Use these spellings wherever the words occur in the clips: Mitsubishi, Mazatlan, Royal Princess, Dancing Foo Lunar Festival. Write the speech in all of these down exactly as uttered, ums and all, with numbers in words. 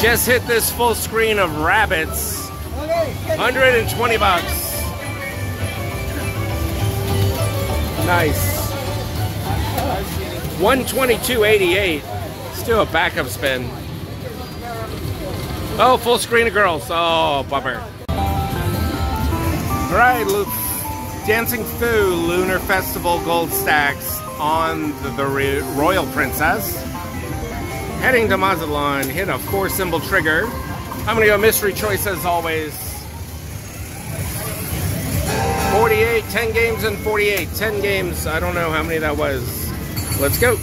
Just hit this full screen of rabbits. one hundred twenty bucks. Nice. one twenty-two eighty-eight. Still a backup spin. Oh, full screen of girls. Oh, bummer. All right, Dancing Foo Lunar Festival gold stacks on the, the Royal Princess. Heading to Mazatlan, hit a four symbol trigger. I'm gonna go mystery choice as always. forty-eight, ten games and forty-eight. ten games, I don't know how many that was. Let's go.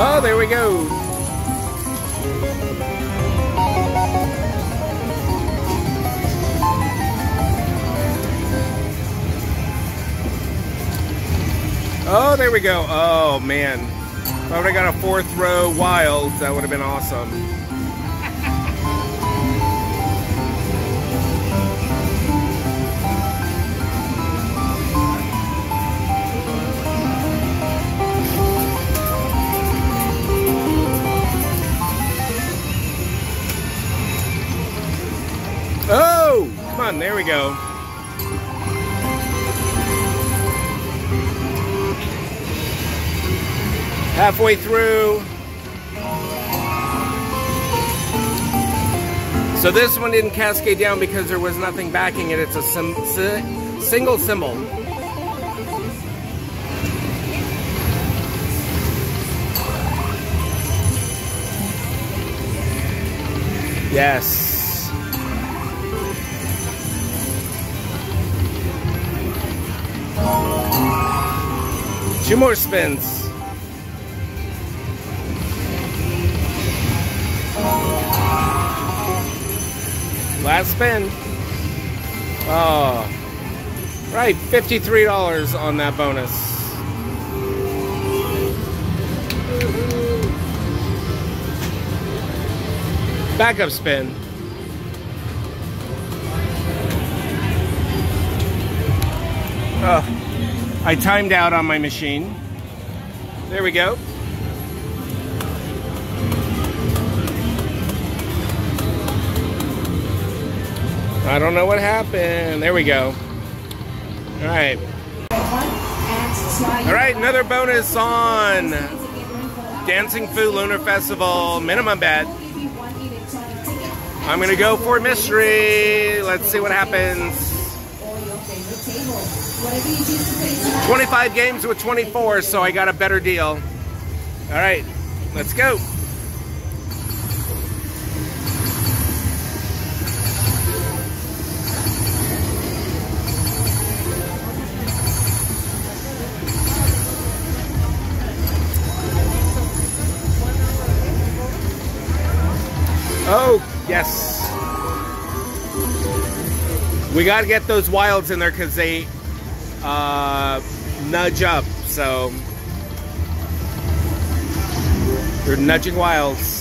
Oh, there we go. Oh, there we go. Oh, man. If I would have got a fourth row wild, that would have been awesome. Oh, come on, there we go. Halfway through. So this one didn't cascade down because there was nothing backing it. It's a sim si single symbol. Yes. Two more spins. Last spin. Oh. Right, fifty-three dollars on that bonus. Backup spin. Oh. I timed out on my machine. There we go. I don't know what happened. There we go. All right. All right, another bonus on Dancing Foo Lunar Festival minimum bet. I'm gonna go for mystery. Let's see what happens. twenty-five games with twenty-four, so I got a better deal. All right, let's go. Oh, yes. We got to get those wilds in there because they uh, nudge up, so they're nudging wilds.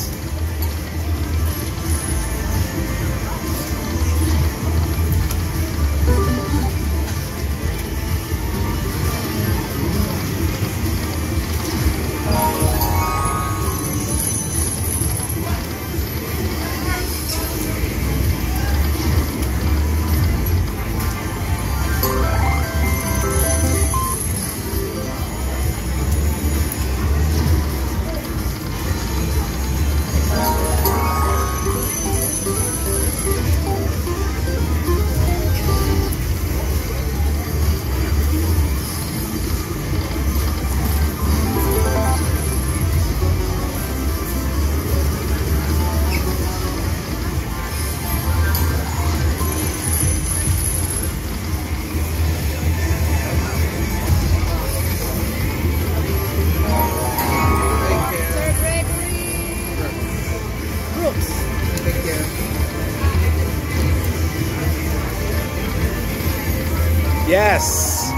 Yes.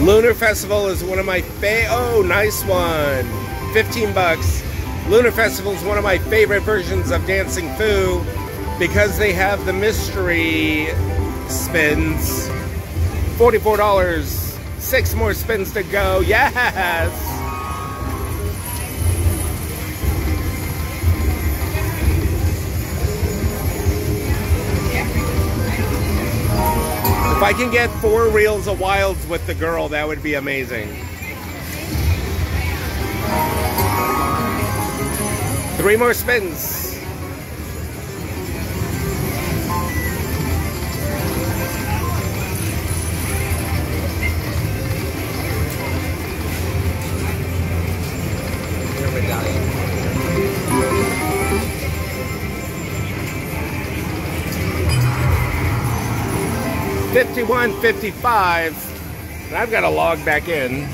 Lunar Festival is one of my fa- oh, nice one. fifteen bucks. Lunar Festival is one of my favorite versions of Dancing Foo because they have the mystery spins. forty-four dollars. Six more spins to go. Yes! If I can get four reels of wilds with the girl, that would be amazing. Three more spins. fifty-one fifty-five, and I've got to log back in.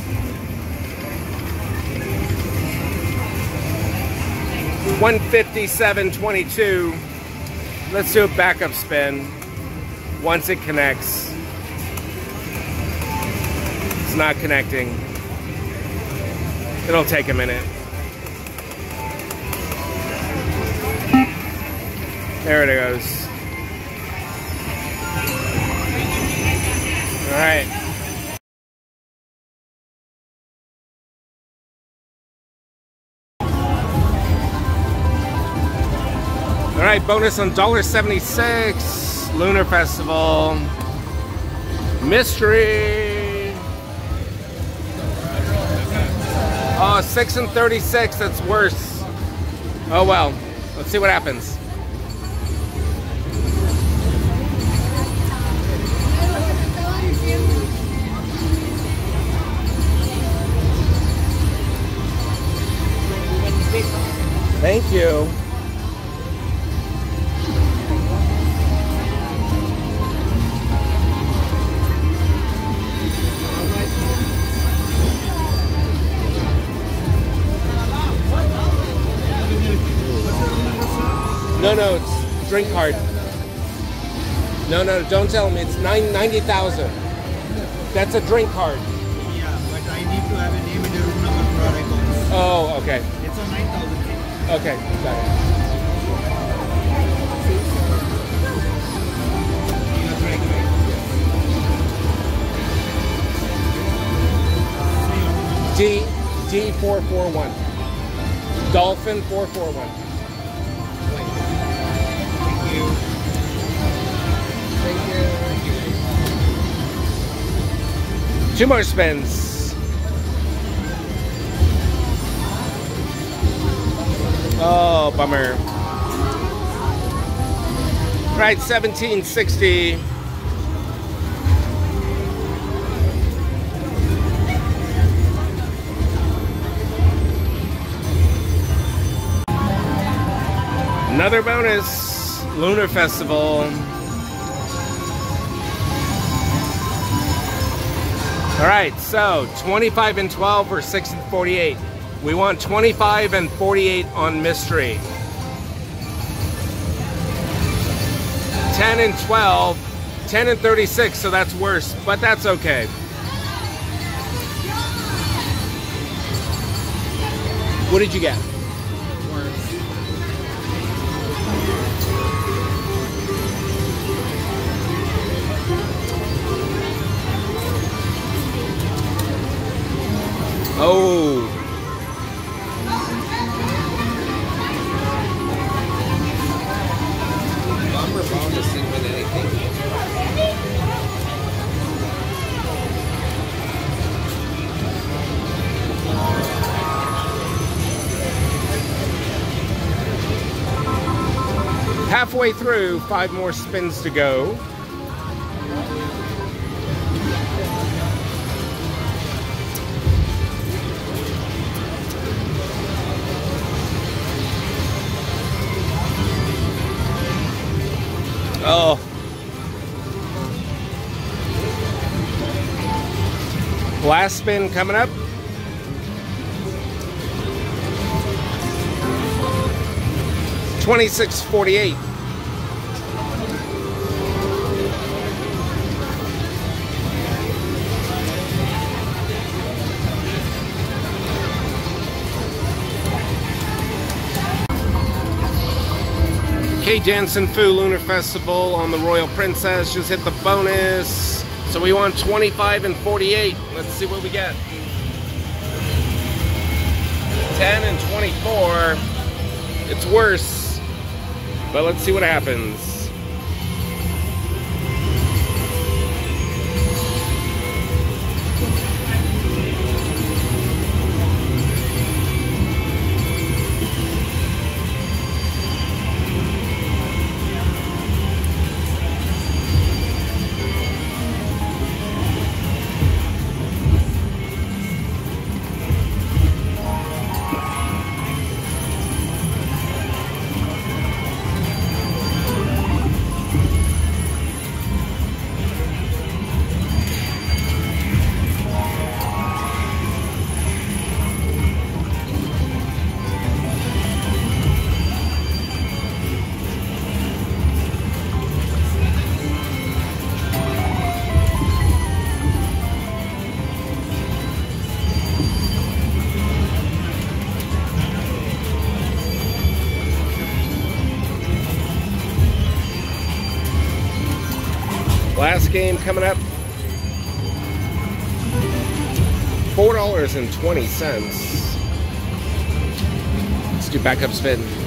one fifty-seven twenty-two. Let's do a backup spin once it connects. It's not connecting. It'll take a minute. There it goes. All right. All right, bonus on one dollar seventy-six. Lunar Festival. Mystery. Oh, six and thirty-six, that's worse. Oh, well, let's see what happens. Thank you. No, no, it's drink card. No, no, don't tell me. It's ninety thousand. That's a drink card. Yeah, but I need to have a name and a room number for our records. Oh, okay. It's a nine thousand. Okay, got it. D D four four one. Dolphin four four one. Thank you. Thank you. Two more spins. Oh, bummer. Right, seventeen sixty. Another bonus, Lunar Festival. All right, so twenty-five and twelve or six and forty-eight. We want twenty-five and forty-eight on mystery. ten and twelve, ten and thirty-six, so that's worse, but that's okay. What did you get? Oh. Halfway through, five more spins to go. Oh. Last spin coming up. twenty-six forty-eight. Okay, Dancing Foo Lunar Festival on the Royal Princess. Just hit the bonus. So we want twenty-five and forty-eight. Let's see what we get. ten and twenty-four. It's worse, but let's see what happens. Last game coming up, four dollars and twenty cents. Let's do backup spin.